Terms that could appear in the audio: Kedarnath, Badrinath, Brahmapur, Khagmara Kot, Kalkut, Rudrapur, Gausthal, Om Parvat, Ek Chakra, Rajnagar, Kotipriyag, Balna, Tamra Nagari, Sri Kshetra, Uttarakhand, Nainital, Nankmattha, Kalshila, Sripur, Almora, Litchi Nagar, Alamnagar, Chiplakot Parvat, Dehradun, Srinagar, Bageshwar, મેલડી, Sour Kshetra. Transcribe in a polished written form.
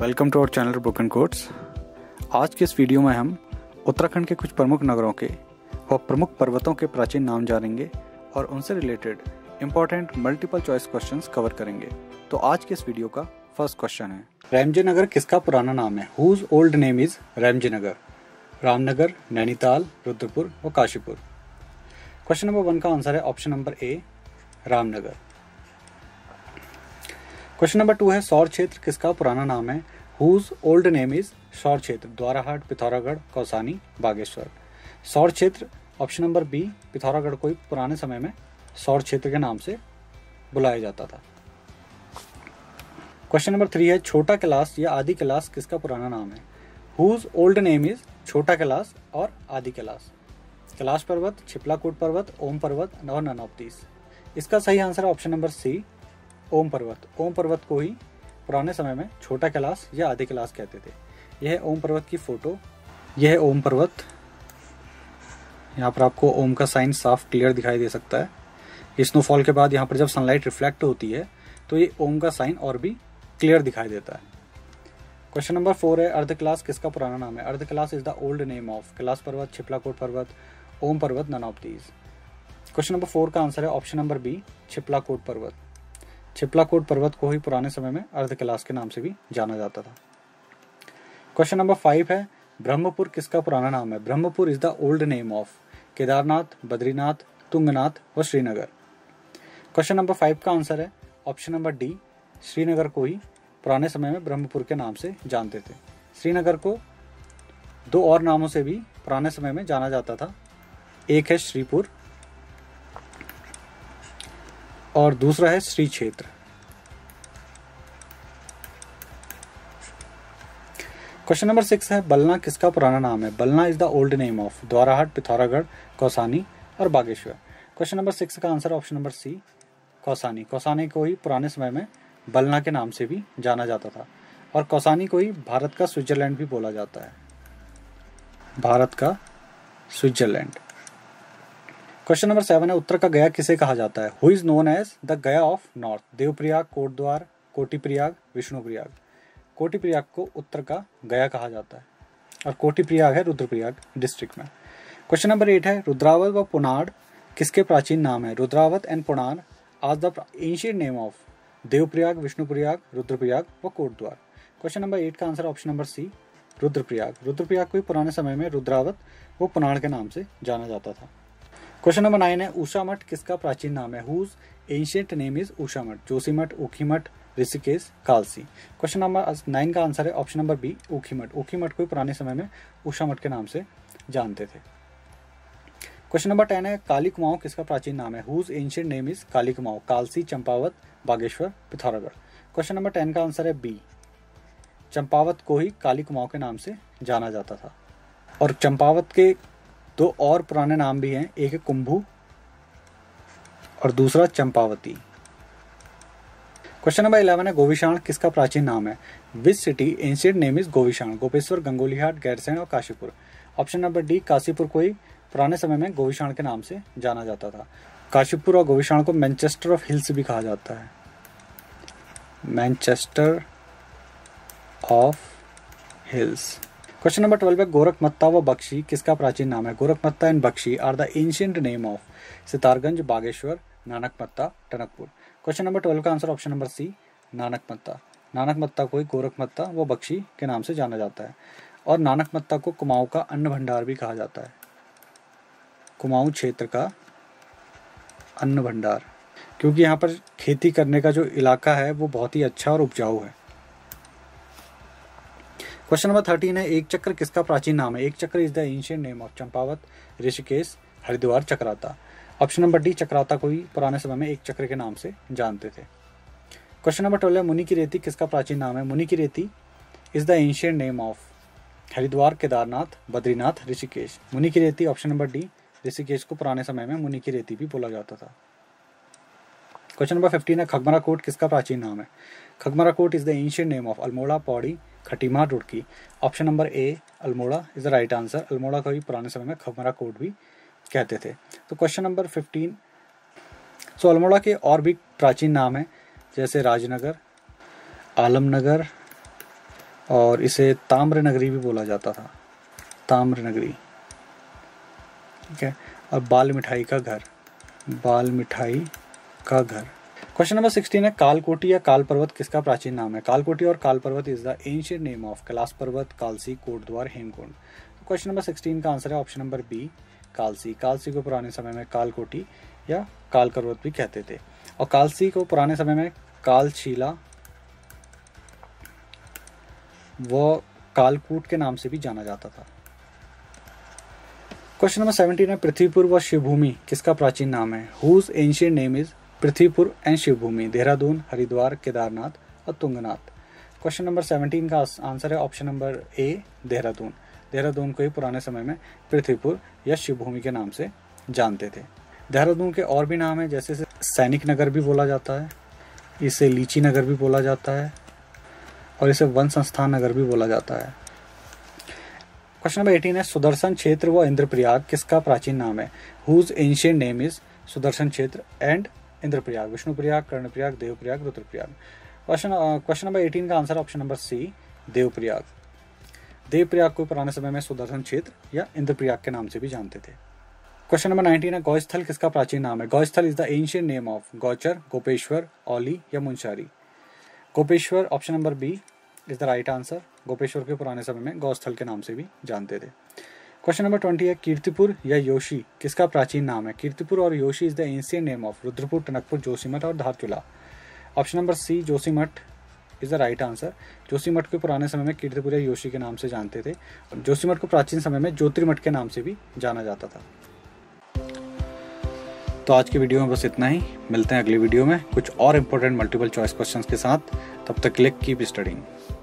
Welcome to our channel book and quotes. आज के इस वीडियो में हम उत्तराखंड के कुछ प्रमुख नगरों के और प्रमुख पर्वतों के प्राचीन नाम जानेंगे और उनसे related important multiple choice questions cover करेंगे। तो आज के इस वीडियो का फर्स्ट क्वेश्चन है, रामजयनगर किसका पुराना नाम है? Whose old name is Ramjaynagar? Ramnagar, Nainital, Rudrapur और काशीपुर। क्वेश्चन नंबर 1 का आंसर है option number A Ramnagar. Question number 2 है, सौर क्षेत्र किसका पुराना नाम है? हुज ओल्ड नेम इज सौर क्षेत्र? द्वाराहाट, पिथौरागढ़, कौसानी, बागेश्वर। सौर क्षेत्र ऑप्शन नंबर बी। पिथौरागढ़ को पुराने समय में सौर क्षेत्र के नाम से बुलाया जाता था। क्वेश्चन नंबर 3 है, छोटा कैलाश या आदि कैलाश किसका पुराना नाम है? हुज ओल्ड नेम इज छोटा कैलाश और आदि कैलाश? कैलाश पर्वत, छिपलाकोट पर्वत, ओम पर्वत और नन ऑफ दीस। इसका सही आंसर है ऑप्शन नंबर सी ओम पर्वत। ओम पर्वत को ही पुराने समय में छोटा कैलाश या आदि कैलाश कहते थे। यह है ओम पर्वत की फोटो, यह है ओम पर्वत। यहाँ पर आपको ओम का साइन साफ क्लियर दिखाई दे सकता है। स्नोफॉल के बाद यहाँ पर जब सनलाइट रिफ्लेक्ट होती है तो ये ओम का साइन और भी क्लियर दिखाई देता है। क्वेश्चन नंबर 4 है, अर्ध कैलाश किसका पुराना नाम है? Ardh Kailash is the old name of Kailash Parvat, Chhiplakot Parvat, Om Parvat, none of these. Question number 4 का आंसर है option number B Chhiplakot Parvat. Chhiplakot पर्वत को ही पुराने समय में अर्ध कैलाश के नाम से भी जाना जाता था। क्वेश्चन नंबर 5 है, ब्रह्मपुर किसका पुराना नाम है? Brahmapur is the old name of Kedarnath, Badrinath, Tungnath और श्रीनगर। क्वेश्चन नंबर 5 का आंसर है ऑप्शन नंबर डी। श्रीनगर को ही पुराने समय में ब्रह्मपुर के नाम से जानते थे। श्रीनगर को दो और नामों से भी पुराने समय में जाना जाता था। एक है श्रीपुर और दूसरा है श्री क्षेत्र। क्वेश्चन नंबर 6 है, बलना किसका पुराना नाम है? Balna is the old name of Dwarahat, Pithoragarh, Kausani और बागेश्वर। क्वेश्चन नंबर 6 का answer option number C Kausani. Kausani को ही पुराने समय में बलना के नाम से भी जाना जाता था और कौसानी को ही भारत का स्विट्जरलैंड भी बोला जाता है। भारत का स्विट्जरलैंड। क्वेश्चन नंबर 7 है, उत्तर का गया किसे कहा जाता है? Who is known as the Gaya of north? Devprayag, Kotdwar, Kotiprayag, Vishnuprayag. Kotiprayag को उत्तर का गया कहा जाता है और कोटिप्रयाग है रुद्रप्रयाग डिस्ट्रिक्ट में। क्वेश्चन नंबर 8 है, रुद्रावत व पुनार किसके प्राचीन नाम है? रुद्रावत एंड पुनार आज the ancient name of Devprayag, Vishnuprayag, Rudraprayag व कोटद्वार। क्वेश्चन नंबर 8 का answer option number C Rudraprayag. Rudraprayag को ही पुराने समय में रुद्रावत व पुनार के नाम से जाना जाता था। क्वेश्चन नंबर 9 है, उषा मठ किसका प्राचीन नाम है? Whose ancient name is Usha Math? Joshimath, Ukhimath, Rishikesh, Kalsi. Question number 9 का आंसर है option number B Ukhimath. Ukhimath को ही पुराने समय में उषा मठ के नाम से जानते थे। क्वेश्चन नंबर 10 है, काली कुमाऊं किसका प्राचीन नाम है? Whose ancient name is Kali Kumaon? Kalsi, Champawat, Bageshwar, Pithoragarh. Question number 10 का आंसर है बी। चंपावत को ही काली कुमाऊं के नाम से जाना जाता था और चंपावत के दो और पुराने नाम भी हैं, एक है कुंभू और दूसरा चंपावती। क्वेश्चन नंबर 11 है, गोविशान किसका प्राचीन नाम है? Which city ancient name is Govishan? Gopeshwar, Gangolihat, Gairsain और Kashipur. Option number D Kashipur को ही पुराने समय में गोविशान के नाम से जाना जाता था। काशीपुर और गोविशान को मैनचेस्टर ऑफ हिल्स भी कहा जाता है। Manchester of hills. Question number 12 है, गोरखमत्ता व बख्शी किसका प्राचीन नाम है? Gorakhmatta and Bakhshi are the ancient name of Sitarganj, Bageshwar, Nanakmatta, Tanakpur. Question number 12 का answer option number C Nanakmatta. Nanakmatta को ही गोरखमत्ता व बख्शी के नाम से जाना जाता है और नानकमत्ता को कुमाऊं का अन्न भंडार भी कहा जाता है। कुमाऊं क्षेत्र का अन्न भंडार, क्योंकि यहाँ पर खेती करने का जो इलाका है वो बहुत ही अच्छा और उपजाऊ है। क्वेश्चन नंबर 13 है, एक चक्र किसका प्राचीन नाम है? Ek Chakra is the ancient name of? Champawat, Rishikesh, Haridwar, Chakrata. Option number D Chakrata को ही पुराने समय में एक चक्र के नाम से जानते थे। क्वेश्चन नंबर 12 है, मुनि की रेती किसका प्राचीन नाम है? Muni ki Reti is the ancient name of? Haridwar, Kedarnath, Badrinath, Rishikesh. Muni ki रेती ऑप्शन नंबर डी ऋषिकेश को पुराने समय में मुनि की रेती भी बोला जाता था। क्वेश्चन नंबर 15 है, खगमरा कोट किसका प्राचीन नाम है? Khagmara Kot is the ancient name of? Almora, Pauri, Khatima, Roorkee. Option number A Almora is the right answer. Almora को भी पुराने समय में खगमरा कोट भी कहते थे। तो क्वेश्चन नंबर 15 सो अल्मोड़ा के और भी प्राचीन नाम हैं, जैसे राजनगर, आलमनगर, और इसे ताम्र नगरी भी बोला जाता था, ताम्र नगरी। ठीक है, और बाल मिठाई का घर, बाल मिठाई का घर। क्वेश्चन नंबर 16 है कालकोटी या काल पर्वत किसका प्राचीन नाम है? कालकोटी और Kal Parvat is the ancient name of Kailash Parvat, Kalsi, Kotdwar, Hemkund. Question number 16 का आंसर है option number B Kalsi. Kalsi को पुराने समय में कालकोटी या काल पर्वत भी कहते थे, और कालसी को पुराने समय में कालशीला वो कालकूट के नाम से भी जाना जाता था। क्वेश्चन नंबर 17 है पृथ्वीपुर व शिवभूमि किसका प्राचीन नाम है? Whose ancient name is Prithvipur and Shivbhumi, Dehradun, Haridwar, Kedarnath और तुंगनाथ। क्वेश्चन नंबर 17 का आंसर है option number A Dehradun. Dehradun को ही पुराने समय में पृथ्वीपुर या शिवभूमि के नाम से जानते थे। देहरादून के और भी नाम है, जैसे सैनिक नगर भी बोला जाता है, इसे लीची नगर भी बोला जाता है, और इसे वन संस्थान नगर भी बोला जाता है। क्वेश्चन नंबर 18 है सुदर्शन क्षेत्र व इंद्रप्रयाग किसका प्राचीन नाम है? Whose ancient name is Sudarshan Kshetra and Indraprayag, Vishnuprayag, Karnaprayag, Devprayag, Rudraprayag. Question number 18 का answer option number C Devprayag. Devprayag को पुराने समय में सुदर्शन क्षेत्र या इंद्रप्रयाग के नाम से भी जानते थे। क्वेश्चन नंबर 19 है गौस्थल किसका प्राचीन नाम है? Gausthal is the ancient name of Gauchar, Gopeshwar, Auli या Munshari. Gopeshwar option number B is the right answer. Gopeshwar के पुराने समय में गौस्थल के नाम से भी जानते थे। क्वेश्चन नंबर 20 है कीर्तिपुर या योशी किसका प्राचीन नाम है? कीर्तिपुर और Yoshi is the ancient name of Rudrapur, Tanakpur, Joshimath और Dharchula. Option number C Joshimath is the right answer. Joshimath को पुराने समय में कीर्तिपुर या योशी के नाम से जानते थे। जोशीमठ को प्राचीन समय में ज्योतिर्मठ के नाम से भी जाना जाता था। तो आज के वीडियो में बस इतना ही, मिलते हैं अगली वीडियो में कुछ और इम्पोर्टेंट मल्टीपल चॉइस क्वेश्चंस के साथ। तब तक के लिए कीप स्टडिंग।